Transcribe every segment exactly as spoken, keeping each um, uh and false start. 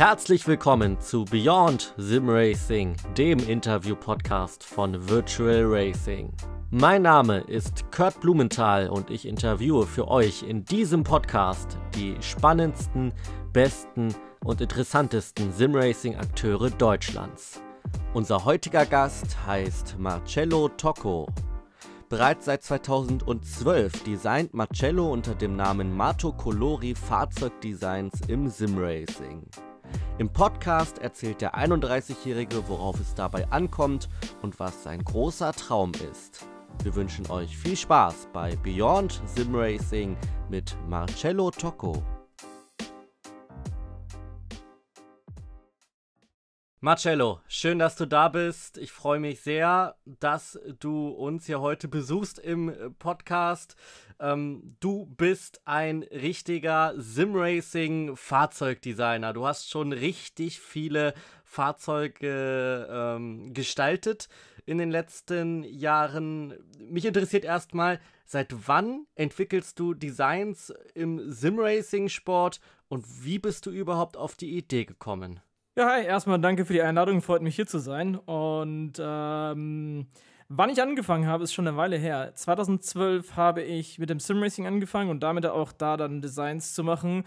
Herzlich willkommen zu Beyond Sim Racing, dem Interview-Podcast von Virtual Racing. Mein Name ist Curdt Blumenthal und ich interviewe für euch in diesem Podcast die spannendsten, besten und interessantesten Simracing-Akteure Deutschlands. Unser heutiger Gast heißt Marcello Tocco. Bereits seit zweitausendzwölf designt Marcello unter dem Namen MATOcolori Fahrzeugdesigns im Simracing. Im Podcast erzählt der einunddreißigjährige, worauf es dabei ankommt und was sein großer Traum ist. Wir wünschen euch viel Spaß bei Beyond Sim Racing mit Marcello Tocco. Marcello, schön, dass du da bist. Ich freue mich sehr, dass du uns hier heute besuchst im Podcast. Ähm, du bist ein richtiger Simracing-Fahrzeugdesigner. Du hast schon richtig viele Fahrzeuge ähm, gestaltet in den letzten Jahren. Mich interessiert erstmal, seit wann entwickelst du Designs im Simracing-Sport und wie bist du überhaupt auf die Idee gekommen? Ja, hi, erstmal danke für die Einladung, freut mich hier zu sein. Und ähm, wann ich angefangen habe, ist schon eine Weile her. zweitausendzwölf habe ich mit dem Simracing angefangen und damit auch da dann Designs zu machen.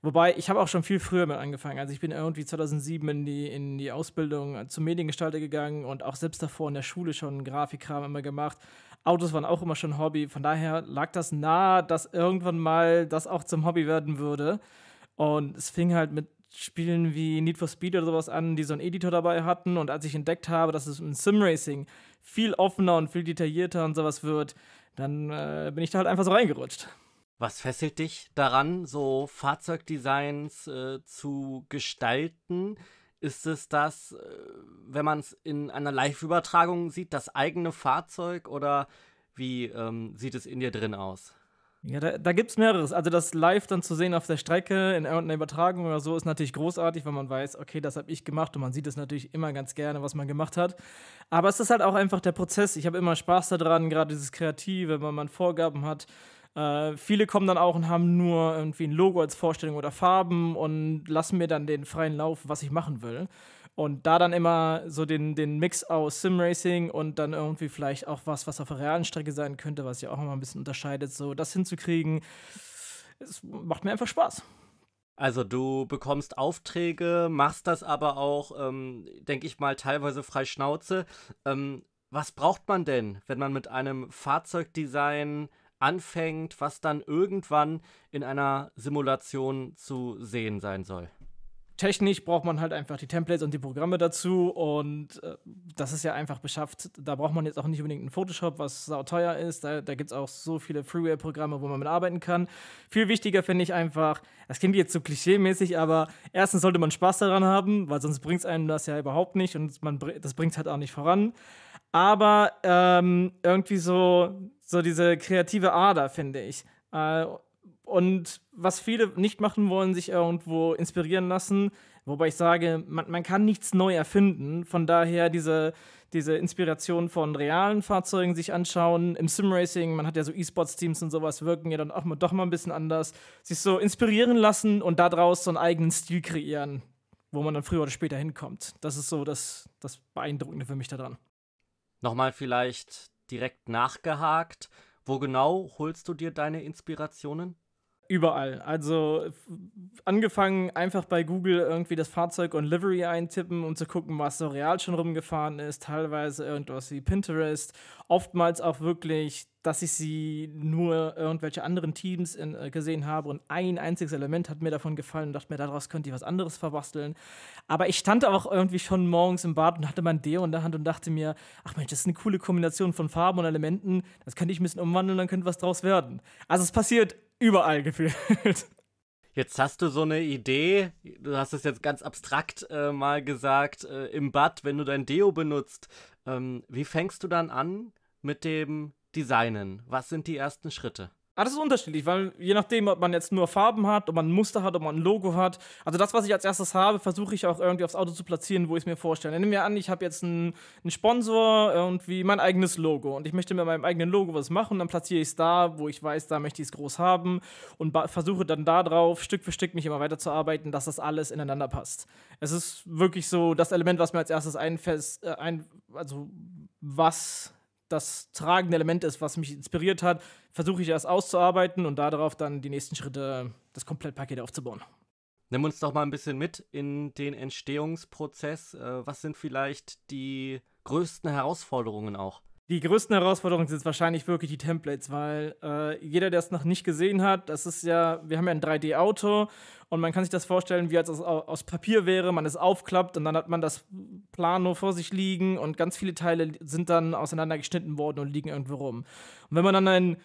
Wobei, ich habe auch schon viel früher mit angefangen. Also ich bin irgendwie zweitausendsieben in die, in die Ausbildung zum Mediengestalter gegangen und auch selbst davor in der Schule schon Grafikkram immer gemacht. Autos waren auch immer schon Hobby, von daher lag das nahe, dass irgendwann mal das auch zum Hobby werden würde. Und es fing halt mit Spielen wie Need for Speed oder sowas an, die so einen Editor dabei hatten. Und als ich entdeckt habe, dass es im Simracing viel offener und viel detaillierter und sowas wird, dann äh, bin ich da halt einfach so reingerutscht. Was fesselt dich daran, so Fahrzeugdesigns äh, zu gestalten? Ist es das, äh, wenn man es in einer Live-Übertragung sieht, das eigene Fahrzeug? Oder wie ähm, sieht es in dir drin aus? Ja, da, da gibt es mehreres. Also das live dann zu sehen auf der Strecke in irgendeiner Übertragung oder so ist natürlich großartig, weil man weiß, okay, das habe ich gemacht und man sieht es natürlich immer ganz gerne, was man gemacht hat. Aber es ist halt auch einfach der Prozess. Ich habe immer Spaß daran, gerade dieses Kreative, wenn man Vorgaben hat. Äh, viele kommen dann auch und haben nur irgendwie ein Logo als Vorstellung oder Farben und lassen mir dann den freien Lauf, was ich machen will. Und da dann immer so den, den Mix aus Simracing und dann irgendwie vielleicht auch was, was auf der realen Strecke sein könnte, was ja auch immer ein bisschen unterscheidet, so das hinzukriegen, es macht mir einfach Spaß. Also du bekommst Aufträge, machst das aber auch, ähm, denke ich mal, teilweise frei Schnauze. Ähm, was braucht man denn, wenn man mit einem Fahrzeugdesign anfängt, was dann irgendwann in einer Simulation zu sehen sein soll? Technisch braucht man halt einfach die Templates und die Programme dazu und äh, das ist ja einfach beschafft. Da braucht man jetzt auch nicht unbedingt einen Photoshop, was sauteuer ist. Da, da gibt es auch so viele Freeware-Programme, wo man mit arbeiten kann. Viel wichtiger finde ich einfach, das klingt jetzt so klischee-mäßig, aber erstens sollte man Spaß daran haben, weil sonst bringt es einem das ja überhaupt nicht und man, das bringt es halt auch nicht voran. Aber ähm, irgendwie so, so diese kreative Ader, finde ich. Äh, Und was viele nicht machen wollen, sich irgendwo inspirieren lassen, wobei ich sage, man, man kann nichts neu erfinden. Von daher diese, diese Inspiration von realen Fahrzeugen sich anschauen. Im Simracing, man hat ja so E-Sports-Teams und sowas, wirken ja dann auch mal, doch mal ein bisschen anders. Sich so inspirieren lassen und daraus so einen eigenen Stil kreieren, wo man dann früher oder später hinkommt. Das ist so das, das Beeindruckende für mich daran. Nochmal vielleicht direkt nachgehakt. Wo genau holst du dir deine Inspirationen? Überall. Also angefangen einfach bei Google irgendwie das Fahrzeug und Livery eintippen, um zu gucken, was so real schon rumgefahren ist. Teilweise irgendwas wie Pinterest. Oftmals auch wirklich, dass ich sie nur irgendwelche anderen Teams in, äh, gesehen habe und ein einziges Element hat mir davon gefallen und dachte mir, daraus könnte ich was anderes verbasteln. Aber ich stand auch irgendwie schon morgens im Bad und hatte mein Deo in der Hand und dachte mir, ach Mensch, das ist eine coole Kombination von Farben und Elementen. Das könnte ich ein bisschen umwandeln, dann könnte was draus werden. Also es passiert überall gefühlt. Jetzt hast du so eine Idee, du hast es jetzt ganz abstrakt äh, mal gesagt, äh, im Bad, wenn du dein Deo benutzt. Ähm, wie fängst du dann an mit dem Designen? Was sind die ersten Schritte? Ah, das ist unterschiedlich, weil je nachdem, ob man jetzt nur Farben hat, ob man ein Muster hat, ob man ein Logo hat. Also das, was ich als erstes habe, versuche ich auch irgendwie aufs Auto zu platzieren, wo ich es mir vorstelle. Nehmen wir an, ich habe jetzt einen, einen Sponsor, irgendwie mein eigenes Logo. Und ich möchte mit meinem eigenen Logo was machen. Und dann platziere ich es da, wo ich weiß, da möchte ich es groß haben. Und versuche dann da drauf, Stück für Stück mich immer weiterzuarbeiten, dass das alles ineinander passt. Es ist wirklich so das Element, was mir als erstes einfällt, äh, ein, also was... das tragende Element ist, was mich inspiriert hat, versuche ich das auszuarbeiten und darauf dann die nächsten Schritte, das Komplettpaket aufzubauen. Nimm uns doch mal ein bisschen mit in den Entstehungsprozess. Was sind vielleicht die größten Herausforderungen auch? Die größten Herausforderungen sind wahrscheinlich wirklich die Templates, weil äh, jeder, der es noch nicht gesehen hat, das ist ja, wir haben ja ein drei D Auto und man kann sich das vorstellen, wie als es aus Papier wäre, man es aufklappt und dann hat man das Plano vor sich liegen und ganz viele Teile sind dann auseinandergeschnitten worden und liegen irgendwo rum. Und wenn man dann ein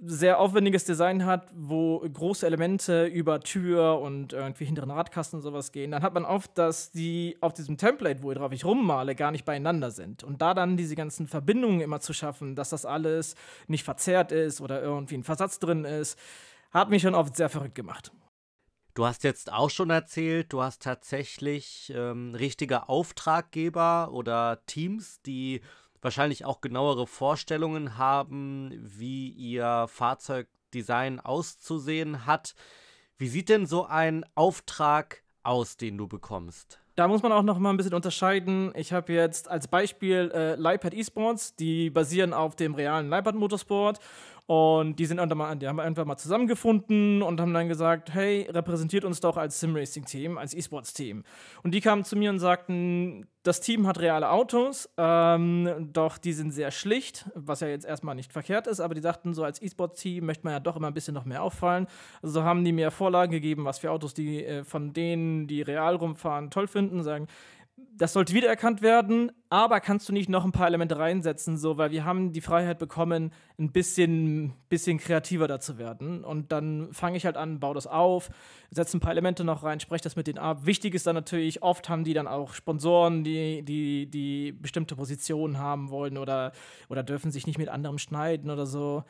sehr aufwendiges Design hat, wo große Elemente über Tür und irgendwie hinteren Radkasten und sowas gehen, dann hat man oft, dass die auf diesem Template, wo drauf ich rummale, gar nicht beieinander sind. Und da dann diese ganzen Verbindungen immer zu schaffen, dass das alles nicht verzerrt ist oder irgendwie ein Versatz drin ist, hat mich schon oft sehr verrückt gemacht. Du hast jetzt auch schon erzählt, du hast tatsächlich ähm, richtige Auftraggeber oder Teams, die wahrscheinlich auch genauere Vorstellungen haben, wie ihr Fahrzeugdesign auszusehen hat. Wie sieht denn so ein Auftrag aus, den du bekommst? Da muss man auch noch mal ein bisschen unterscheiden. Ich habe jetzt als Beispiel äh, Leibhardt Esports, die basieren auf dem realen Leibhardt Motorsport. Und die, sind mal, die haben einfach mal zusammengefunden und haben dann gesagt, hey, repräsentiert uns doch als Sim-Racing-Team, als E-Sports-Team. Und die kamen zu mir und sagten, das Team hat reale Autos, ähm, doch die sind sehr schlicht, was ja jetzt erstmal nicht verkehrt ist, aber die sagten, so als E-Sports-Team möchte man ja doch immer ein bisschen noch mehr auffallen. Also haben die mir Vorlagen gegeben, was für Autos die äh, von denen, die real rumfahren, toll finden, sagen, das sollte wiedererkannt werden, aber kannst du nicht noch ein paar Elemente reinsetzen, so, weil wir haben die Freiheit bekommen, ein bisschen, bisschen kreativer da zu werden. Und dann fange ich halt an, baue das auf, setze ein paar Elemente noch rein, spreche das mit denen ab. Wichtig ist dann natürlich, oft haben die dann auch Sponsoren, die, die, die bestimmte Positionen haben wollen oder, oder dürfen sich nicht mit anderem schneiden oder so.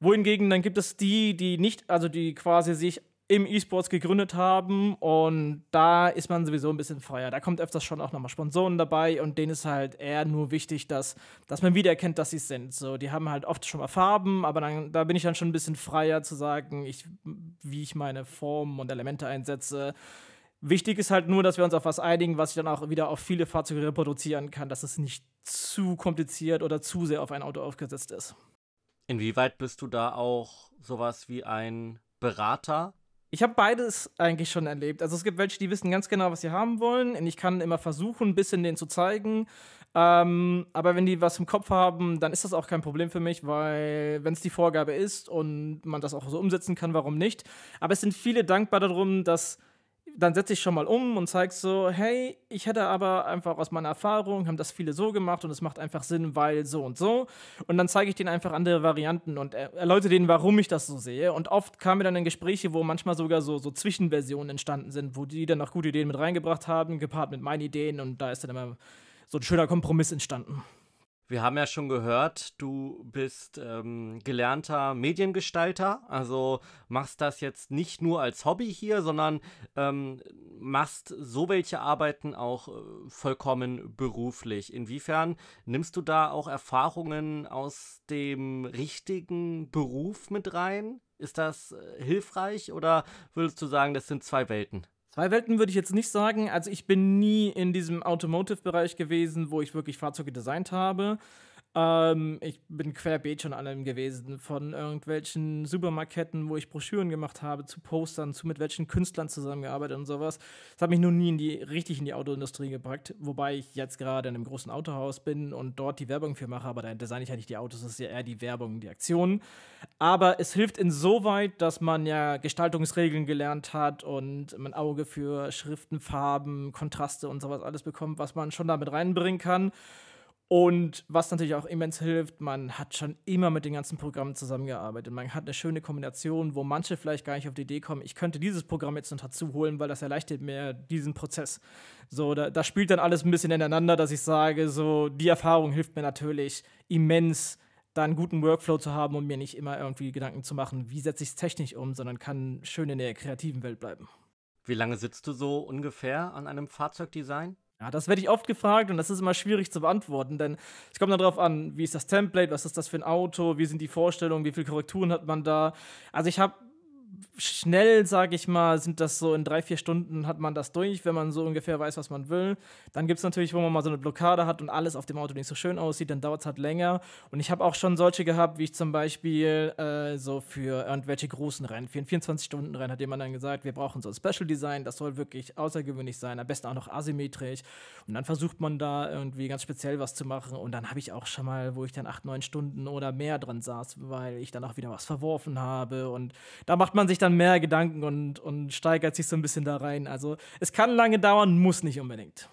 Wohingegen dann gibt es die, die nicht, also die quasi sich im E-Sports gegründet haben und da ist man sowieso ein bisschen freier. Da kommt öfters schon auch nochmal Sponsoren dabei und denen ist halt eher nur wichtig, dass, dass man wiedererkennt, dass sie es sind. So, die haben halt oft schon mal Farben, aber dann, da bin ich dann schon ein bisschen freier zu sagen, ich, wie ich meine Formen und Elemente einsetze. Wichtig ist halt nur, dass wir uns auf was einigen, was ich dann auch wieder auf viele Fahrzeuge reproduzieren kann, dass es nicht zu kompliziert oder zu sehr auf ein Auto aufgesetzt ist. Inwieweit bist du da auch sowas wie ein Berater? Ich habe beides eigentlich schon erlebt. Also es gibt welche, die wissen ganz genau, was sie haben wollen. Und ich kann immer versuchen, ein bisschen denen zu zeigen. Ähm, aber wenn die was im Kopf haben, dann ist das auch kein Problem für mich, weil wenn es die Vorgabe ist und man das auch so umsetzen kann, warum nicht? Aber es sind viele dankbar darum, dass dann setze ich schon mal um und zeige so, hey, ich hätte aber einfach aus meiner Erfahrung, haben das viele so gemacht und es macht einfach Sinn, weil so und so. Und dann zeige ich denen einfach andere Varianten und erläutere denen, warum ich das so sehe. Und oft kamen wir dann in Gespräche, wo manchmal sogar so, so Zwischenversionen entstanden sind, wo die dann noch gute Ideen mit reingebracht haben, gepaart mit meinen Ideen und da ist dann immer so ein schöner Kompromiss entstanden. Wir haben ja schon gehört, du bist ähm, gelernter Mediengestalter, also machst das jetzt nicht nur als Hobby hier, sondern ähm, machst so welche Arbeiten auch äh, vollkommen beruflich. Inwiefern nimmst du da auch Erfahrungen aus dem richtigen Beruf mit rein? Ist das äh, hilfreich oder würdest du sagen, das sind zwei Welten? Zwei Welten würde ich jetzt nicht sagen. Also ich bin nie in diesem Automotive-Bereich gewesen, wo ich wirklich Fahrzeuge designt habe. Ähm, ich bin querbeet schon an allem gewesen, von irgendwelchen Supermarketten, wo ich Broschüren gemacht habe, zu Postern, zu mit welchen Künstlern zusammengearbeitet und sowas. Das hat mich nur nie in die, richtig in die Autoindustrie gepackt, wobei ich jetzt gerade in einem großen Autohaus bin und dort die Werbung für mache, aber da designe ich ja nicht die Autos, das ist ja eher die Werbung, die Aktionen. Aber es hilft insoweit, dass man ja Gestaltungsregeln gelernt hat und ein Auge für Schriften, Farben, Kontraste und sowas alles bekommt, was man schon damit reinbringen kann. Und was natürlich auch immens hilft, man hat schon immer mit den ganzen Programmen zusammengearbeitet. Man hat eine schöne Kombination, wo manche vielleicht gar nicht auf die Idee kommen, ich könnte dieses Programm jetzt noch dazu holen, weil das erleichtert mir diesen Prozess. So, da, da spielt dann alles ein bisschen ineinander, dass ich sage, so die Erfahrung hilft mir natürlich immens, da einen guten Workflow zu haben und mir nicht immer irgendwie Gedanken zu machen, wie setze ich es technisch um, sondern kann schön in der kreativen Welt bleiben. Wie lange sitzt du so ungefähr an einem Fahrzeugdesign? Ja, das werde ich oft gefragt und das ist immer schwierig zu beantworten, denn es kommt dann darauf an, wie ist das Template, was ist das für ein Auto, wie sind die Vorstellungen, wie viele Korrekturen hat man da. Also ich habe schnell, sage ich mal, sind das so in drei, vier Stunden hat man das durch, wenn man so ungefähr weiß, was man will. Dann gibt es natürlich, wo man mal so eine Blockade hat und alles auf dem Auto nicht so schön aussieht, dann dauert es halt länger. Und ich habe auch schon solche gehabt, wie ich zum Beispiel äh, so für irgendwelche großen Rennen, für ein vierundzwanzig-Stunden-Rennen hat jemand dann gesagt, wir brauchen so ein Special-Design, das soll wirklich außergewöhnlich sein, am besten auch noch asymmetrisch. Und dann versucht man da irgendwie ganz speziell was zu machen. Und dann habe ich auch schon mal, wo ich dann acht, neun Stunden oder mehr dran saß, weil ich dann auch wieder was verworfen habe. Und da macht man sich dann mehr Gedanken und, und steigert sich so ein bisschen da rein. Also es kann lange dauern, muss nicht unbedingt.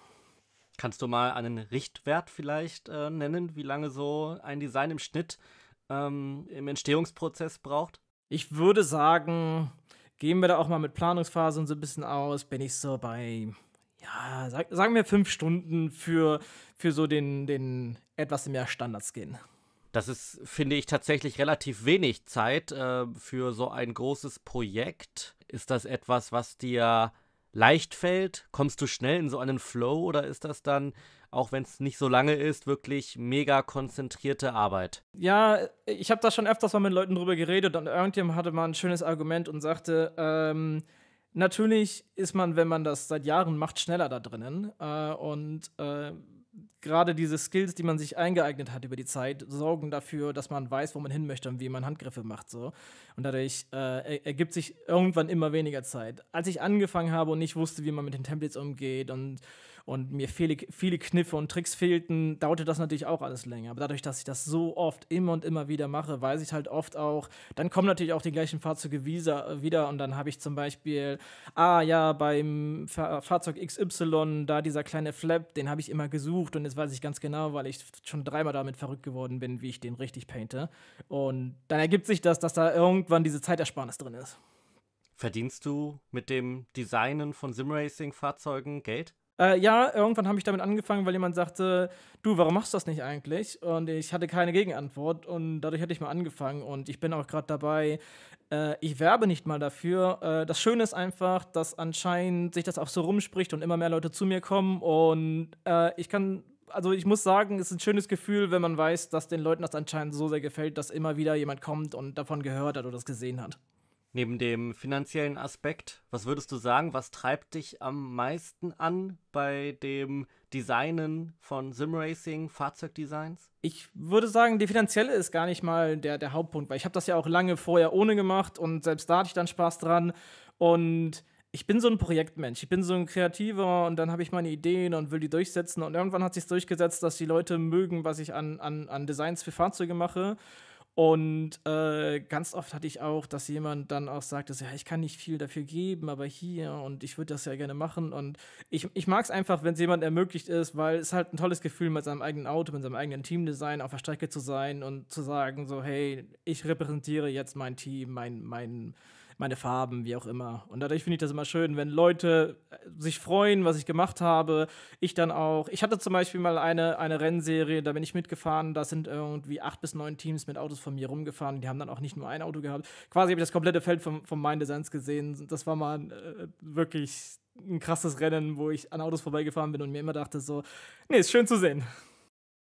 Kannst du mal einen Richtwert vielleicht äh, nennen, wie lange so ein Design im Schnitt ähm, im Entstehungsprozess braucht? Ich würde sagen, gehen wir da auch mal mit Planungsphasen so ein bisschen aus, bin ich so bei, ja, sag, sagen wir fünf Stunden für, für so den, den etwas mehr Standards gehen. Das ist, finde ich, tatsächlich relativ wenig Zeit äh, für so ein großes Projekt. Ist das etwas, was dir leicht fällt? Kommst du schnell in so einen Flow oder ist das dann, auch wenn es nicht so lange ist, wirklich mega konzentrierte Arbeit? Ja, ich habe da schon öfters mal mit Leuten drüber geredet und irgendjemand hatte mal ein schönes Argument und sagte, ähm, natürlich ist man, wenn man das seit Jahren macht, schneller da drinnen äh, und äh, gerade diese Skills, die man sich eingeeignet hat über die Zeit, sorgen dafür, dass man weiß, wo man hin möchte und wie man Handgriffe macht. So. Und dadurch äh, ergibt sich irgendwann immer weniger Zeit. Als ich angefangen habe und nicht wusste, wie man mit den Templates umgeht und, und mir viele, viele Kniffe und Tricks fehlten, dauerte das natürlich auch alles länger. Aber dadurch, dass ich das so oft immer und immer wieder mache, weiß ich halt oft auch, dann kommen natürlich auch die gleichen Fahrzeuge wieder und dann habe ich zum Beispiel, ah ja, beim Fahr- Fahrzeug X Y, da dieser kleine Flap, den habe ich immer gesucht. Und jetzt weiß ich ganz genau, weil ich schon dreimal damit verrückt geworden bin, wie ich den richtig painte. Und dann ergibt sich das, dass da irgendwann diese Zeitersparnis drin ist. Verdienst du mit dem Designen von Simracing-Fahrzeugen Geld? Äh, ja, irgendwann habe ich damit angefangen, weil jemand sagte, du, warum machst du das nicht eigentlich? Und ich hatte keine Gegenantwort und dadurch hatte ich mal angefangen und ich bin auch gerade dabei, äh, ich werbe nicht mal dafür. Äh, das Schöne ist einfach, dass anscheinend sich das auch so rumspricht und immer mehr Leute zu mir kommen und äh, ich kann, also ich muss sagen, es ist ein schönes Gefühl, wenn man weiß, dass den Leuten das anscheinend so sehr gefällt, dass immer wieder jemand kommt und davon gehört hat oder das gesehen hat. Neben dem finanziellen Aspekt, was würdest du sagen, was treibt dich am meisten an bei dem Designen von Simracing, Fahrzeugdesigns? Ich würde sagen, die finanzielle ist gar nicht mal der, der Hauptpunkt, weil ich habe das ja auch lange vorher ohne gemacht und selbst da hatte ich dann Spaß dran und ich bin so ein Projektmensch, ich bin so ein Kreativer und dann habe ich meine Ideen und will die durchsetzen und irgendwann hat sich durchgesetzt, dass die Leute mögen, was ich an, an, an Designs für Fahrzeuge mache. Und äh, ganz oft hatte ich auch, dass jemand dann auch sagte, ja, ich kann nicht viel dafür geben, aber hier und ich würde das ja gerne machen. Und ich, ich mag es einfach, wenn es jemand ermöglicht ist, weil es halt ein tolles Gefühl mit seinem eigenen Auto, mit seinem eigenen Teamdesign auf der Strecke zu sein und zu sagen so, hey, ich repräsentiere jetzt mein Team, mein, mein, meine Farben, wie auch immer. Und dadurch finde ich das immer schön, wenn Leute sich freuen, was ich gemacht habe. Ich dann auch. Ich hatte zum Beispiel mal eine, eine Rennserie, da bin ich mitgefahren, da sind irgendwie acht bis neun Teams mit Autos von mir rumgefahren. Die haben dann auch nicht nur ein Auto gehabt. Quasi habe ich das komplette Feld von, von meinen Designs gesehen. Das war mal äh, wirklich ein krasses Rennen, wo ich an Autos vorbeigefahren bin und mir immer dachte so, nee, ist schön zu sehen.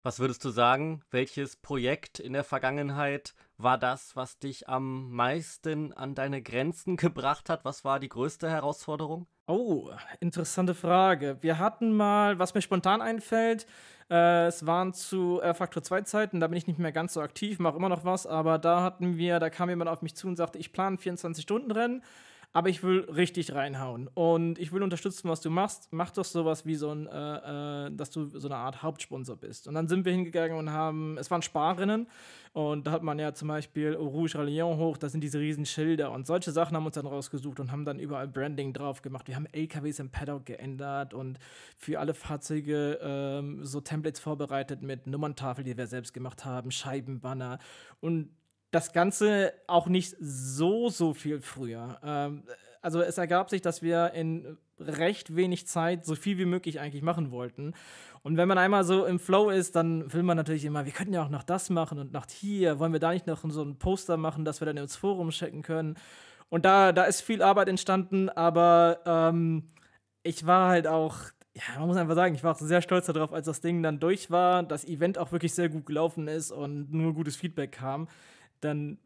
Was würdest du sagen, welches Projekt in der Vergangenheit war das, was dich am meisten an deine Grenzen gebracht hat? Was war die größte Herausforderung? Oh, interessante Frage. Wir hatten mal, was mir spontan einfällt, äh, es waren zu rFactor zwei Zeiten, da bin ich nicht mehr ganz so aktiv, mache immer noch was, aber da hatten wir, da kam jemand auf mich zu und sagte, ich plane vierundzwanzig-Stunden-Rennen. Aber ich will richtig reinhauen und ich will unterstützen, was du machst. Mach doch sowas wie so ein, äh, dass du so eine Art Hauptsponsor bist. Und dann sind wir hingegangen und haben, es waren Sparrinnen und da hat man ja zum Beispiel Rouge Rallion hoch, da sind diese riesen Schilder und solche Sachen haben uns dann rausgesucht und haben dann überall Branding drauf gemacht. Wir haben L K Ws im Paddock geändert und für alle Fahrzeuge ähm, so Templates vorbereitet mit Nummerntafeln, die wir selbst gemacht haben, Scheibenbanner und das Ganze auch nicht so, so viel früher. Ähm, also es ergab sich, dass wir in recht wenig Zeit so viel wie möglich eigentlich machen wollten. Und wenn man einmal so im Flow ist, dann will man natürlich immer, wir könnten ja auch noch das machen und noch hier, wollen wir da nicht noch so ein Poster machen, dass wir dann ins Forum checken können. Und da, da ist viel Arbeit entstanden, aber ähm, ich war halt auch, ja, man muss einfach sagen, ich war auch sehr stolz darauf, als das Ding dann durch war, das Event auch wirklich sehr gut gelaufen ist und nur gutes Feedback kam. Dann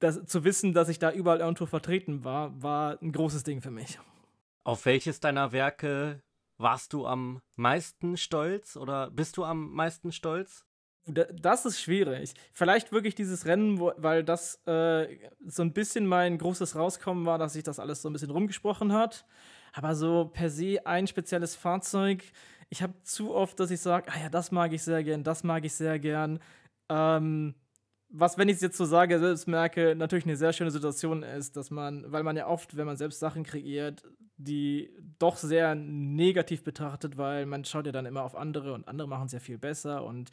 das, zu wissen, dass ich da überall on Tour vertreten war, war ein großes Ding für mich. Auf welches deiner Werke warst du am meisten stolz oder bist du am meisten stolz? Das ist schwierig. Vielleicht wirklich dieses Rennen, wo, weil das äh, so ein bisschen mein großes Rauskommen war, dass sich das alles so ein bisschen rumgesprochen hat. Aber so per se ein spezielles Fahrzeug. Ich habe zu oft, dass ich sage, ah ja, das mag ich sehr gern, das mag ich sehr gern. Ähm, was, wenn ich es jetzt so sage, selbst merke, natürlich eine sehr schöne Situation ist, dass man, weil man ja oft, wenn man selbst Sachen kreiert, die doch sehr negativ betrachtet, weil man schaut ja dann immer auf andere und andere machen es ja viel besser. Und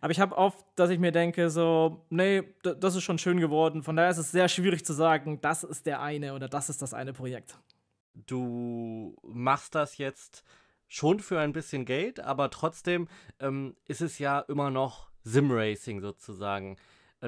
aber ich habe oft, dass ich mir denke, so, nee, das ist schon schön geworden. Von daher ist es sehr schwierig zu sagen, das ist der eine oder das ist das eine Projekt. Du machst das jetzt schon für ein bisschen Geld, aber trotzdem ähm, ist es ja immer noch Sim-Racing sozusagen.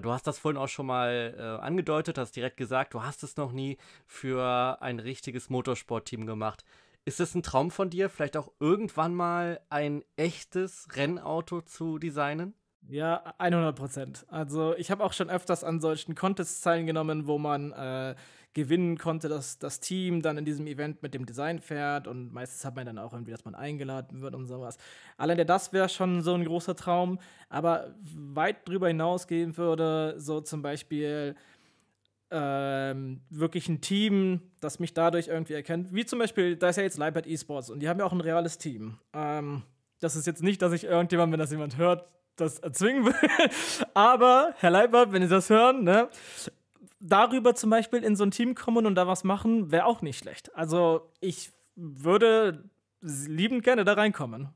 Du hast das vorhin auch schon mal äh, angedeutet, hast direkt gesagt, du hast es noch nie für ein richtiges Motorsportteam gemacht. Ist es ein Traum von dir, vielleicht auch irgendwann mal ein echtes Rennauto zu designen? Ja, hundert Prozent. Also ich habe auch schon öfters an solchen Contests teilgenommen, wo man äh, gewinnen konnte, dass das Team dann in diesem Event mit dem Design fährt und meistens hat man dann auch irgendwie, dass man eingeladen wird und sowas. Allein das wäre schon so ein großer Traum, aber weit drüber hinausgehen würde, so zum Beispiel ähm, wirklich ein Team, das mich dadurch irgendwie erkennt, wie zum Beispiel, da ist ja jetzt Leibhardt Esports und die haben ja auch ein reales Team. Ähm, das ist jetzt nicht, dass ich irgendjemand, wenn das jemand hört, das erzwingen will. Aber, Herr Leibhardt, wenn Sie das hören, ne, darüber zum Beispiel in so ein Team kommen und da was machen, wäre auch nicht schlecht. Also ich würde liebend gerne da reinkommen.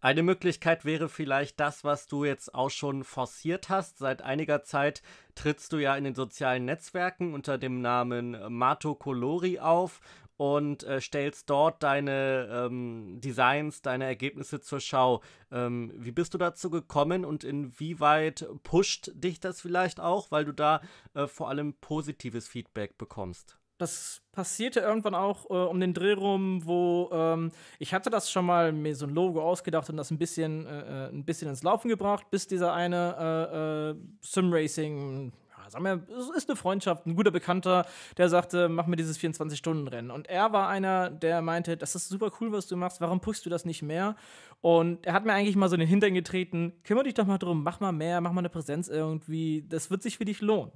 Eine Möglichkeit wäre vielleicht das, was du jetzt auch schon forciert hast. Seit einiger Zeit trittst du ja in den sozialen Netzwerken unter dem Namen MATOcolori auf und äh, stellst dort deine ähm, Designs, deine Ergebnisse zur Schau. Ähm, wie bist du dazu gekommen und inwieweit pusht dich das vielleicht auch, weil du da äh, vor allem positives Feedback bekommst? Das passierte irgendwann auch äh, um den Dreh rum, wo ähm, ich hatte das schon mal mir so ein Logo ausgedacht und das ein bisschen, äh, ein bisschen ins Laufen gebracht, bis dieser eine äh, äh, Sim-Racing, ja, sagen wir, es ist eine Freundschaft, ein guter Bekannter, der sagte, mach mir dieses vierundzwanzig-Stunden-Rennen. Und er war einer, der meinte, das ist super cool, was du machst, warum pushst du das nicht mehr? Und er hat mir eigentlich mal so in den Hintern getreten, kümmere dich doch mal drum, mach mal mehr, mach mal eine Präsenz irgendwie, das wird sich für dich lohnen.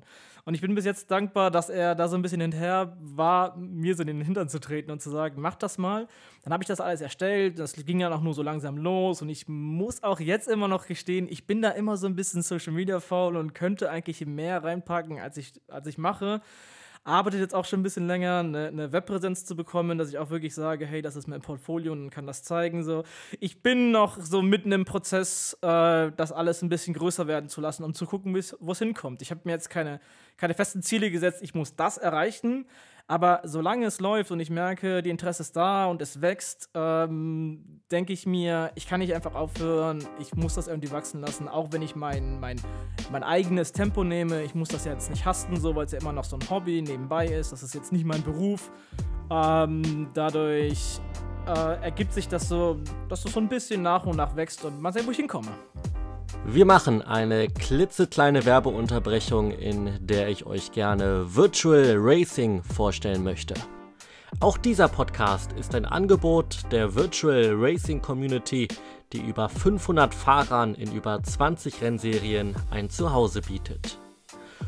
Und ich bin bis jetzt dankbar, dass er da so ein bisschen hinterher war, mir so in den Hintern zu treten und zu sagen, mach das mal. Dann habe ich das alles erstellt, das ging ja auch nur so langsam los und ich muss auch jetzt immer noch gestehen, ich bin da immer so ein bisschen Social Media faul und könnte eigentlich mehr reinpacken, als ich, als ich mache. Arbeitet jetzt auch schon ein bisschen länger, eine, eine Webpräsenz zu bekommen, dass ich auch wirklich sage, hey, das ist mein Portfolio und kann das zeigen. So. Ich bin noch so mitten im Prozess, äh, das alles ein bisschen größer werden zu lassen, um zu gucken, wo es hinkommt. Ich habe mir jetzt keine, keine festen Ziele gesetzt, ich muss das erreichen, aber solange es läuft und ich merke, die Interesse ist da und es wächst, ähm, denke ich mir, ich kann nicht einfach aufhören, ich muss das irgendwie wachsen lassen, auch wenn ich mein, mein, mein eigenes Tempo nehme. Ich muss das ja jetzt nicht hasten, so, weil es ja immer noch so ein Hobby nebenbei ist. Das ist jetzt nicht mein Beruf. Ähm, dadurch äh, ergibt sich das so, dass das so ein bisschen nach und nach wächst und mal sehen, wo ich hinkomme. Wir machen eine klitzekleine Werbeunterbrechung, in der ich euch gerne Virtual Racing vorstellen möchte. Auch dieser Podcast ist ein Angebot der Virtual Racing Community, die über fünfhundert Fahrern in über zwanzig Rennserien ein Zuhause bietet.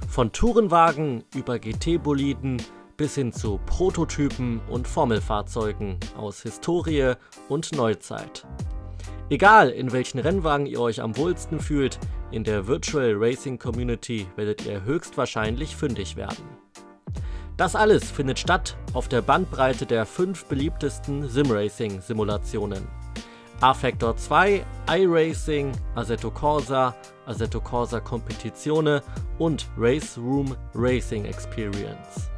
Von Tourenwagen über G T-Boliden bis hin zu Prototypen und Formelfahrzeugen aus Historie und Neuzeit. Egal, in welchen Rennwagen ihr euch am wohlsten fühlt, in der Virtual Racing Community werdet ihr höchstwahrscheinlich fündig werden. Das alles findet statt auf der Bandbreite der fünf beliebtesten Sim-Racing-Simulationen. rFactor zwei, iRacing, Assetto Corsa, Assetto Corsa Competizione und Raceroom Racing Experience.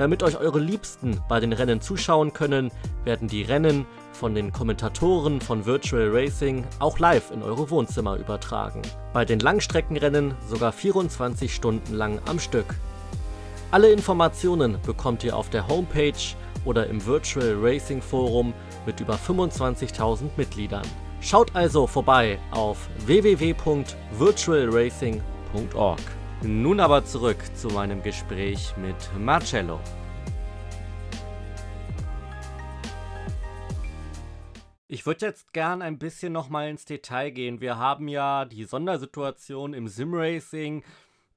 Damit euch eure Liebsten bei den Rennen zuschauen können, werden die Rennen von den Kommentatoren von Virtual Racing auch live in eure Wohnzimmer übertragen. Bei den Langstreckenrennen sogar vierundzwanzig Stunden lang am Stück. Alle Informationen bekommt ihr auf der Homepage oder im Virtual Racing Forum mit über fünfundzwanzigtausend Mitgliedern. Schaut also vorbei auf w w w punkt virtual racing punkt org. Nun aber zurück zu meinem Gespräch mit Marcello. Ich würde jetzt gern ein bisschen nochmal ins Detail gehen. Wir haben ja die Sondersituation im Simracing,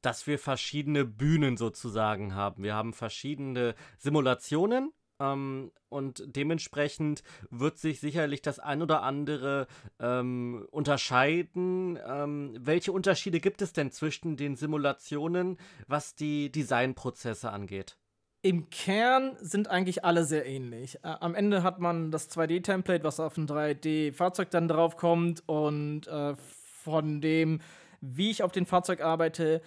dass wir verschiedene Bühnen sozusagen haben. Wir haben verschiedene Simulationen ähm, und dementsprechend wird sich sicherlich das ein oder andere ähm, unterscheiden. Ähm, welche Unterschiede gibt es denn zwischen den Simulationen, was die Designprozesse angeht? Im Kern sind eigentlich alle sehr ähnlich. Äh, am Ende hat man das zwei D Template, was auf ein drei D Fahrzeug dann draufkommt, und äh, von dem, wie ich auf dem Fahrzeug arbeite,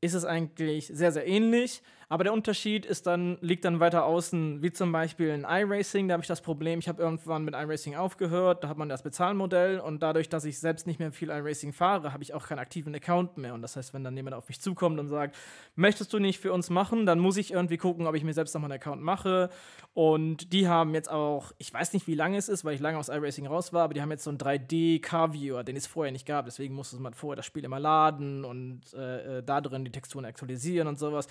ist es eigentlich sehr, sehr ähnlich. Aber der Unterschied ist dann, liegt dann weiter außen, wie zum Beispiel in iRacing. Da habe ich das Problem, ich habe irgendwann mit iRacing aufgehört, da hat man das Bezahlmodell, und dadurch, dass ich selbst nicht mehr viel iRacing fahre, habe ich auch keinen aktiven Account mehr. Und das heißt, wenn dann jemand auf mich zukommt und sagt, möchtest du nicht für uns machen, dann muss ich irgendwie gucken, ob ich mir selbst nochmal einen Account mache. Und die haben jetzt auch, ich weiß nicht, wie lange es ist, weil ich lange aus iRacing raus war, aber die haben jetzt so einen drei D Car Viewer, den es vorher nicht gab. Deswegen musste man vorher das Spiel immer laden und äh, da drin die Texturen aktualisieren und sowas.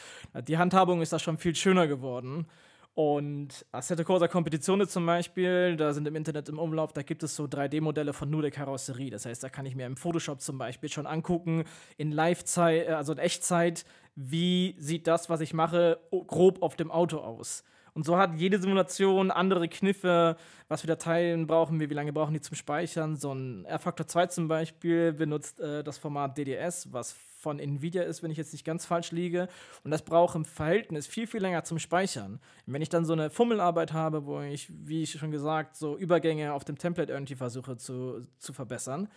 Die Handhabung ist da schon viel schöner geworden. Und Assetto Corsa Competizione zum Beispiel, da sind im Internet im Umlauf, da gibt es so drei D Modelle von nur der Karosserie. Das heißt, da kann ich mir im Photoshop zum Beispiel schon angucken, in Live-Zeit, also in Echtzeit, wie sieht das, was ich mache, grob auf dem Auto aus. Und so hat jede Simulation andere Kniffe, was für Dateien brauchen wir, wie lange brauchen die zum Speichern. So ein rFactor zwei zum Beispiel benutzt äh, das Format D D S, was von Nvidia ist, wenn ich jetzt nicht ganz falsch liege. Und das braucht im Verhältnis viel, viel länger zum Speichern. Und wenn ich dann so eine Fummelarbeit habe, wo ich, wie ich schon gesagt, so Übergänge auf dem Template irgendwie versuche zu, zu verbessern,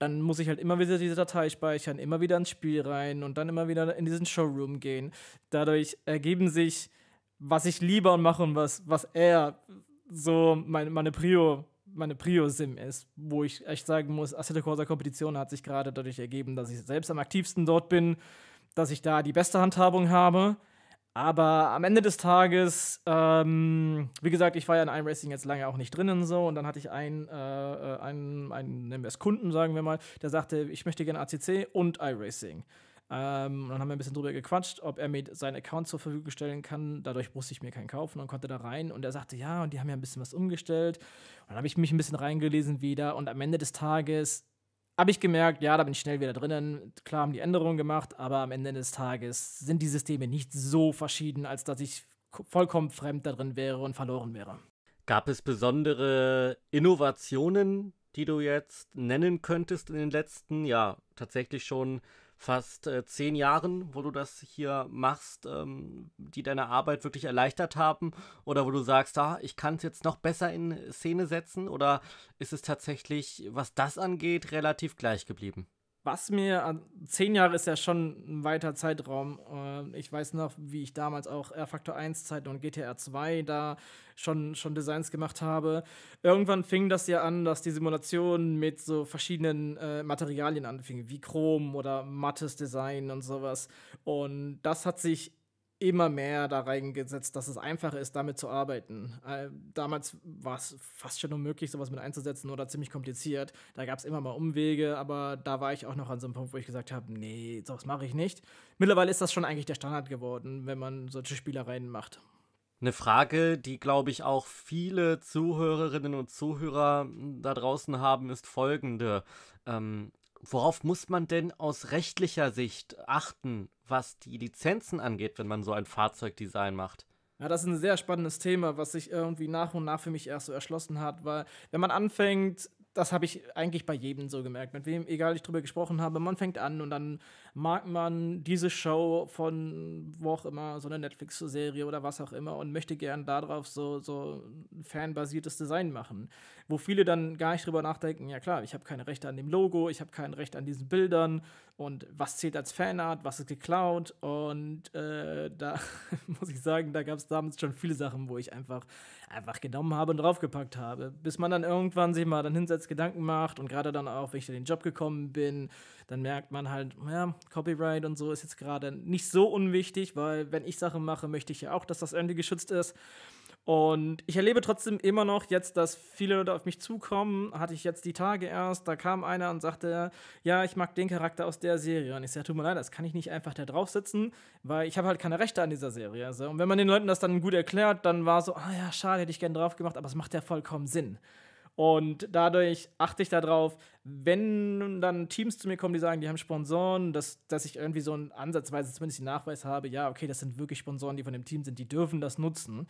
dann muss ich halt immer wieder diese Datei speichern, immer wieder ins Spiel rein und dann immer wieder in diesen Showroom gehen. Dadurch ergeben sich, was ich lieber mache und was, was eher so meine, meine Prio, meine Prio-Sim ist, wo ich echt sagen muss, Assetto Corsa Competizione hat sich gerade dadurch ergeben, dass ich selbst am aktivsten dort bin, dass ich da die beste Handhabung habe. Aber am Ende des Tages, ähm, wie gesagt, ich war ja in iRacing jetzt lange auch nicht drinnen so, und dann hatte ich einen, äh, einen, einen nennen wir es Kunden, sagen wir mal, der sagte, ich möchte gerne A C C und iRacing. Ähm, dann haben wir ein bisschen drüber gequatscht, ob er mir seinen Account zur Verfügung stellen kann. Dadurch musste ich mir keinen kaufen und konnte da rein. Und er sagte, ja, und die haben ja ein bisschen was umgestellt. Und dann habe ich mich ein bisschen reingelesen wieder. Und am Ende des Tages habe ich gemerkt, ja, da bin ich schnell wieder drinnen. Klar haben die Änderungen gemacht, aber am Ende des Tages sind die Systeme nicht so verschieden, als dass ich vollkommen fremd da drin wäre und verloren wäre. Gab es besondere Innovationen, die du jetzt nennen könntest in den letzten, ja, tatsächlich schon fast äh, zehn Jahren, wo du das hier machst, ähm, die deine Arbeit wirklich erleichtert haben, oder wo du sagst, ah, ich kann es jetzt noch besser in Szene setzen, oder ist es tatsächlich, was das angeht, relativ gleich geblieben? Was mir, zehn Jahre ist ja schon ein weiter Zeitraum. Ich weiß noch, wie ich damals auch rFactor eins Zeiten und G T R zwei da schon, schon Designs gemacht habe. Irgendwann fing das ja an, dass die Simulation mit so verschiedenen äh, Materialien anfing, wie Chrom oder mattes Design und sowas. Und das hat sich immer mehr da reingesetzt, dass es einfacher ist, damit zu arbeiten. Äh, damals war es fast schon unmöglich, sowas mit einzusetzen oder ziemlich kompliziert. Da gab es immer mal Umwege, aber da war ich auch noch an so einem Punkt, wo ich gesagt habe, nee, sowas mache ich nicht. Mittlerweile ist das schon eigentlich der Standard geworden, wenn man solche Spielereien macht. Eine Frage, die, glaube ich, auch viele Zuhörerinnen und Zuhörer da draußen haben, ist folgende. Ähm, worauf muss man denn aus rechtlicher Sicht achten, was die Lizenzen angeht, wenn man so ein Fahrzeugdesign macht? Ja, das ist ein sehr spannendes Thema, was sich irgendwie nach und nach für mich erst so erschlossen hat, weil wenn man anfängt, das habe ich eigentlich bei jedem so gemerkt, mit wem, egal ich drüber gesprochen habe, man fängt an und dann mag man diese Show von wo auch immer, so eine Netflix-Serie oder was auch immer und möchte gern darauf so, so fanbasiertes Design machen, wo viele dann gar nicht drüber nachdenken, ja klar, ich habe keine Rechte an dem Logo, ich habe kein Recht an diesen Bildern und was zählt als Fanart, was ist geklaut und äh, da muss ich sagen, da gab es damals schon viele Sachen, wo ich einfach, einfach genommen habe und draufgepackt habe, bis man dann irgendwann sich mal dann hinsetzt, Gedanken macht und gerade dann auch, wenn ich in den Job gekommen bin, dann merkt man halt, ja, Copyright und so ist jetzt gerade nicht so unwichtig, weil wenn ich Sachen mache, möchte ich ja auch, dass das irgendwie geschützt ist. Und ich erlebe trotzdem immer noch jetzt, dass viele Leute auf mich zukommen, hatte ich jetzt die Tage erst, da kam einer und sagte, ja, ich mag den Charakter aus der Serie. Und ich sage, tut mir leid, das kann ich nicht einfach da draufsitzen, weil ich habe halt keine Rechte an dieser Serie. Also, und wenn man den Leuten das dann gut erklärt, dann war so, ah ja, schade, hätte ich gerne drauf gemacht, aber es macht ja vollkommen Sinn. Und dadurch achte ich darauf, wenn dann Teams zu mir kommen, die sagen, die haben Sponsoren, dass, dass ich irgendwie so einen ansatzweise zumindest den Nachweis habe, ja, okay, das sind wirklich Sponsoren, die von dem Team sind, die dürfen das nutzen.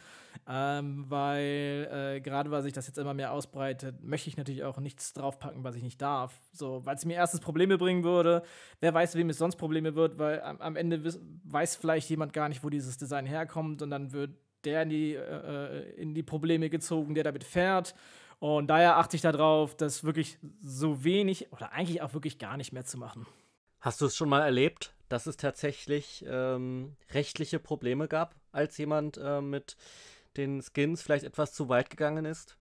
Ähm, weil äh, gerade weil sich das jetzt immer mehr ausbreitet, möchte ich natürlich auch nichts draufpacken, was ich nicht darf. So, weil es mir erstens Probleme bringen würde. Wer weiß, wem es sonst Probleme wird, weil am, am Ende weiß vielleicht jemand gar nicht, wo dieses Design herkommt und dann wird der in die, äh, in die Probleme gezogen, der damit fährt. Und daher achte ich darauf, das wirklich so wenig oder eigentlich auch wirklich gar nicht mehr zu machen. Hast du es schon mal erlebt, dass es tatsächlich ähm, rechtliche Probleme gab, als jemand äh, mit den Skins vielleicht etwas zu weit gegangen ist?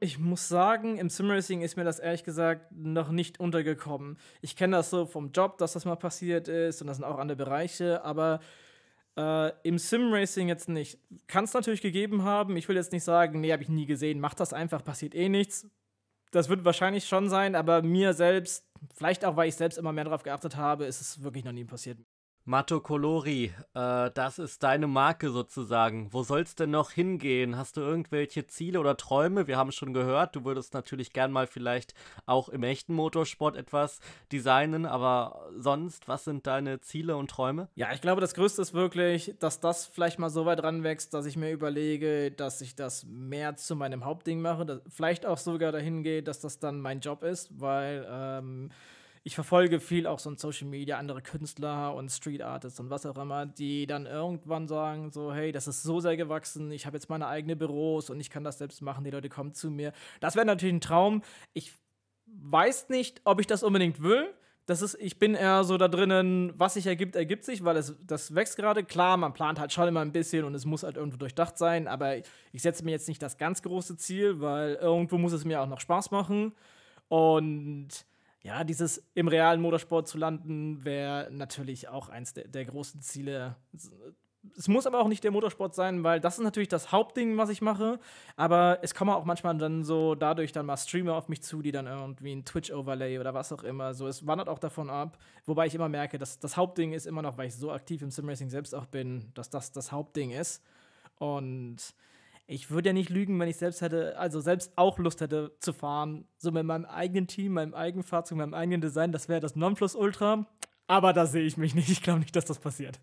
Ich muss sagen, im Simracing ist mir das ehrlich gesagt noch nicht untergekommen. Ich kenne das so vom Job, dass das mal passiert ist und das sind auch andere Bereiche, aber Äh, im Sim-Racing jetzt nicht. Kann es natürlich gegeben haben. Ich will jetzt nicht sagen, nee, habe ich nie gesehen. Macht das einfach, passiert eh nichts. Das wird wahrscheinlich schon sein, aber mir selbst, vielleicht auch, weil ich selbst immer mehr darauf geachtet habe, ist es wirklich noch nie passiert. MATOcolori, äh, das ist deine Marke sozusagen. Wo soll's denn noch hingehen? Hast du irgendwelche Ziele oder Träume? Wir haben schon gehört, du würdest natürlich gern mal vielleicht auch im echten Motorsport etwas designen, aber sonst, was sind deine Ziele und Träume? Ja, ich glaube, das Größte ist wirklich, dass das vielleicht mal so weit ranwächst, dass ich mir überlege, dass ich das mehr zu meinem Hauptding mache. Dass vielleicht auch sogar dahin gehe, dass das dann mein Job ist, weil ähm ich verfolge viel auch so in Social Media, andere Künstler und Street Artists und was auch immer, die dann irgendwann sagen so, hey, das ist so sehr gewachsen, ich habe jetzt meine eigenen Büros und ich kann das selbst machen, die Leute kommen zu mir. Das wäre natürlich ein Traum. Ich weiß nicht, ob ich das unbedingt will. Das ist, ich bin eher so da drinnen, was sich ergibt, ergibt sich, weil es, das wächst gerade. Klar, man plant halt schon immer ein bisschen und es muss halt irgendwo durchdacht sein, aber ich setze mir jetzt nicht das ganz große Ziel, weil irgendwo muss es mir auch noch Spaß machen. Und ja, dieses im realen Motorsport zu landen, wäre natürlich auch eins der, der großen Ziele. Es muss aber auch nicht der Motorsport sein, weil das ist natürlich das Hauptding, was ich mache. Aber es kommen auch manchmal dann so dadurch dann mal Streamer auf mich zu, die dann irgendwie ein Twitch-Overlay oder was auch immer. So, es wandert auch davon ab. Wobei ich immer merke, dass das Hauptding ist immer noch, weil ich so aktiv im Simracing selbst auch bin, dass das das Hauptding ist. Und ich würde ja nicht lügen, wenn ich selbst hätte, also selbst auch Lust hätte zu fahren, so mit meinem eigenen Team, meinem eigenen Fahrzeug, meinem eigenen Design, das wäre das Nonplusultra, aber da sehe ich mich nicht, ich glaube nicht, dass das passiert.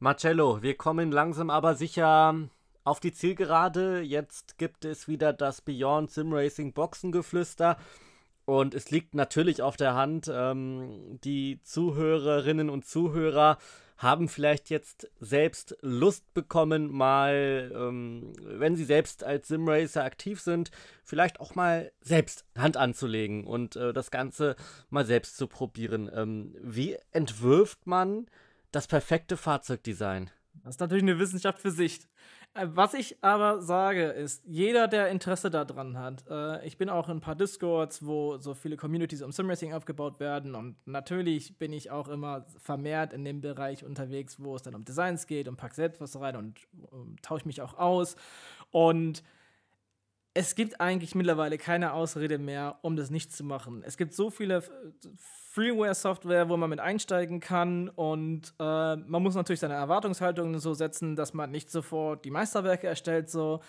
Marcello, wir kommen langsam aber sicher auf die Zielgerade, jetzt gibt es wieder das Beyond Sim Racing Boxengeflüster. Und es liegt natürlich auf der Hand, ähm, die Zuhörerinnen und Zuhörer haben vielleicht jetzt selbst Lust bekommen, mal, ähm, wenn sie selbst als Simracer aktiv sind, vielleicht auch mal selbst Hand anzulegen und äh, das Ganze mal selbst zu probieren. Ähm, wie entwirft man das perfekte Fahrzeugdesign? Das ist natürlich eine Wissenschaft für sich. Was ich aber sage, ist, jeder, der Interesse daran hat, äh, ich bin auch in ein paar Discords, wo so viele Communities um Simracing aufgebaut werden und natürlich bin ich auch immer vermehrt in dem Bereich unterwegs, wo es dann um Designs geht und pack selbst was rein und um, tausche mich auch aus und es gibt eigentlich mittlerweile keine Ausrede mehr, um das nicht zu machen. Es gibt so viele Freeware-Software, wo man mit einsteigen kann und äh, man muss natürlich seine Erwartungshaltungen so setzen, dass man nicht sofort die Meisterwerke erstellt. So.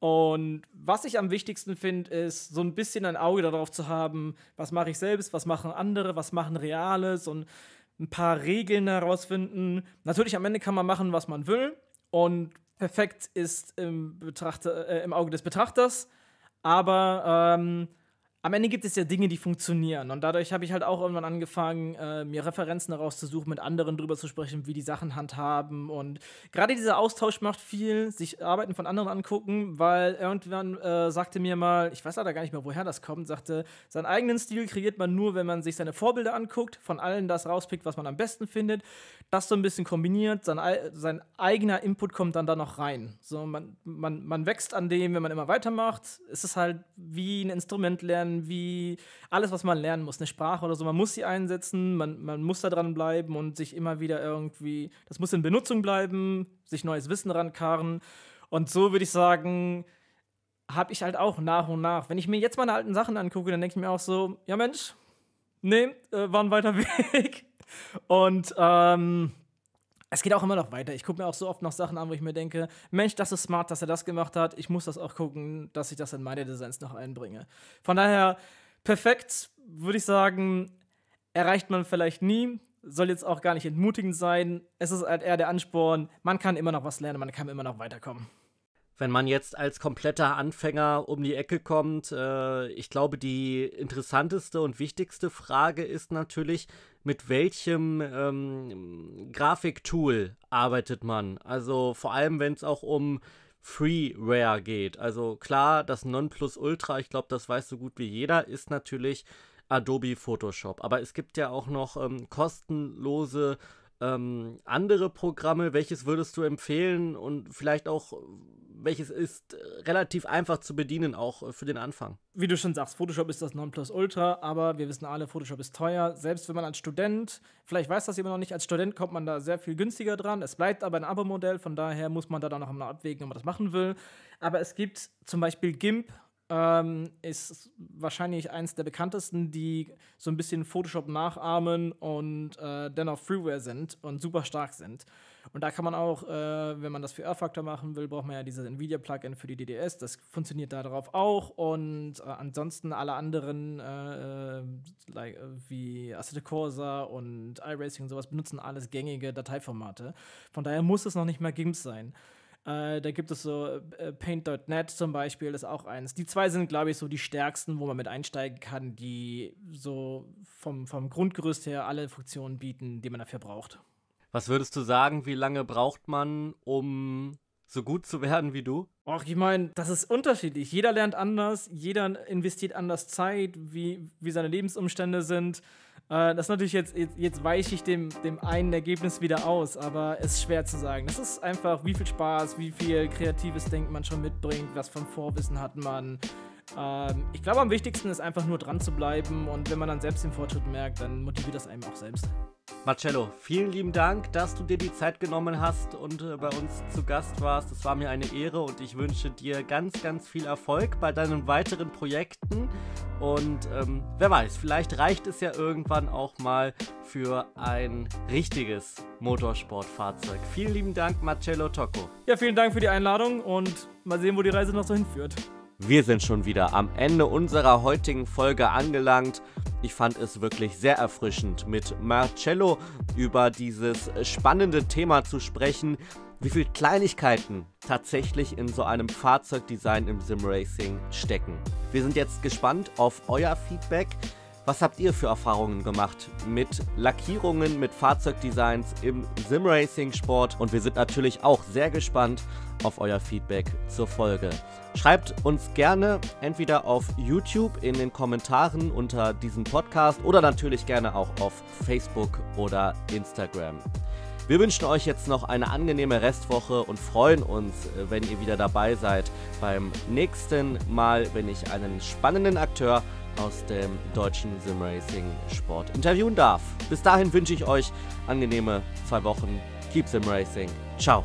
Und was ich am wichtigsten finde, ist, so ein bisschen ein Auge darauf zu haben, was mache ich selbst, was machen andere, was machen Reales und ein paar Regeln herausfinden. Natürlich, am Ende kann man machen, was man will und perfekt ist im, Betrachter, äh, im Auge des Betrachters, aber ähm, am Ende gibt es ja Dinge, die funktionieren. Und dadurch habe ich halt auch irgendwann angefangen, äh, mir Referenzen daraus zu suchen, mit anderen drüber zu sprechen, wie die Sachen handhaben. Und gerade dieser Austausch macht viel, sich Arbeiten von anderen angucken, weil irgendwann äh, sagte mir mal, ich weiß leider gar nicht mehr, woher das kommt, sagte, seinen eigenen Stil kreiert man nur, wenn man sich seine Vorbilder anguckt, von allen das rauspickt, was man am besten findet, das so ein bisschen kombiniert, sein, sein eigener Input kommt dann da noch rein. So, man, man, man wächst an dem, wenn man immer weitermacht. Es ist halt wie ein Instrument lernen, wie alles, was man lernen muss, eine Sprache oder so, man muss sie einsetzen, man, man muss da dran bleiben und sich immer wieder irgendwie, das muss in Benutzung bleiben, sich neues Wissen rankarren. Und so würde ich sagen, habe ich halt auch nach und nach, wenn ich mir jetzt meine alten Sachen angucke, dann denke ich mir auch so, ja Mensch, nee, äh, war ein weiter Weg. Und ähm, es geht auch immer noch weiter. Ich gucke mir auch so oft noch Sachen an, wo ich mir denke, Mensch, das ist smart, dass er das gemacht hat. Ich muss das auch gucken, dass ich das in meine Designs noch einbringe. Von daher, perfekt, würde ich sagen, erreicht man vielleicht nie. Soll jetzt auch gar nicht entmutigend sein. Es ist halt eher der Ansporn. Man kann immer noch was lernen, man kann immer noch weiterkommen. Wenn man jetzt als kompletter Anfänger um die Ecke kommt, äh, ich glaube, die interessanteste und wichtigste Frage ist natürlich, mit welchem ähm, Grafiktool arbeitet man? Also vor allem, wenn es auch um Freeware geht. Also klar, das Nonplusultra, ich glaube, das weiß so gut wie jeder, ist natürlich Adobe Photoshop. Aber es gibt ja auch noch ähm, kostenlose Ähm, andere Programme, welches würdest du empfehlen und vielleicht auch, welches ist relativ einfach zu bedienen, auch für den Anfang? Wie du schon sagst, Photoshop ist das Nonplusultra, aber wir wissen alle, Photoshop ist teuer. Selbst wenn man als Student, vielleicht weiß das jemand noch nicht, als Student kommt man da sehr viel günstiger dran. Es bleibt aber ein Abo-Modell, von daher muss man da dann noch einmal abwägen, ob man das machen will. Aber es gibt zum Beispiel Gimp, ähm, ist wahrscheinlich eins der bekanntesten, die so ein bisschen Photoshop nachahmen und äh, dennoch Freeware sind und super stark sind. Und da kann man auch, äh, wenn man das für rFactor machen will, braucht man ja dieses Nvidia-Plugin für die D D S, das funktioniert da drauf auch. Und äh, ansonsten alle anderen, äh, like, wie Assetto Corsa und iRacing und sowas, benutzen alles gängige Dateiformate. Von daher muss es noch nicht mal Gimp sein. Äh, da gibt es so äh, Paint Punkt net zum Beispiel, ist auch eins. Die zwei sind, glaube ich, so die stärksten, wo man mit einsteigen kann, die so vom, vom Grundgerüst her alle Funktionen bieten, die man dafür braucht. Was würdest du sagen, wie lange braucht man, um so gut zu werden wie du? Och, ich meine, das ist unterschiedlich. Jeder lernt anders, jeder investiert anders Zeit, wie, wie seine Lebensumstände sind. Äh, das ist natürlich jetzt, jetzt, jetzt weiche ich dem, dem einen Ergebnis wieder aus, aber es ist schwer zu sagen. Das ist einfach, wie viel Spaß, wie viel kreatives Denken man schon mitbringt, was von Vorwissen hat man. Ähm, ich glaube, am wichtigsten ist einfach nur dran zu bleiben und wenn man dann selbst den Fortschritt merkt, dann motiviert das einem auch selbst. Marcello, vielen lieben Dank, dass du dir die Zeit genommen hast und bei uns zu Gast warst. Es war mir eine Ehre und ich wünsche dir ganz, ganz viel Erfolg bei deinen weiteren Projekten. Und ähm, wer weiß, vielleicht reicht es ja irgendwann auch mal für ein richtiges Motorsportfahrzeug. Vielen lieben Dank, Marcello Tocco. Ja, vielen Dank für die Einladung und mal sehen, wo die Reise noch so hinführt. Wir sind schon wieder am Ende unserer heutigen Folge angelangt. Ich fand es wirklich sehr erfrischend, mit Marcello über dieses spannende Thema zu sprechen, wie viele Kleinigkeiten tatsächlich in so einem Fahrzeugdesign im Simracing stecken. Wir sind jetzt gespannt auf euer Feedback. Was habt ihr für Erfahrungen gemacht mit Lackierungen, mit Fahrzeugdesigns im Simracing-Sport? Und wir sind natürlich auch sehr gespannt auf euer Feedback zur Folge. Schreibt uns gerne entweder auf YouTube in den Kommentaren unter diesem Podcast oder natürlich gerne auch auf Facebook oder Instagram. Wir wünschen euch jetzt noch eine angenehme Restwoche und freuen uns, wenn ihr wieder dabei seid beim nächsten Mal, wenn ich einen spannenden Akteur aus dem deutschen Simracing-Sport interviewen darf. Bis dahin wünsche ich euch angenehme zwei Wochen. Keep Simracing. Ciao.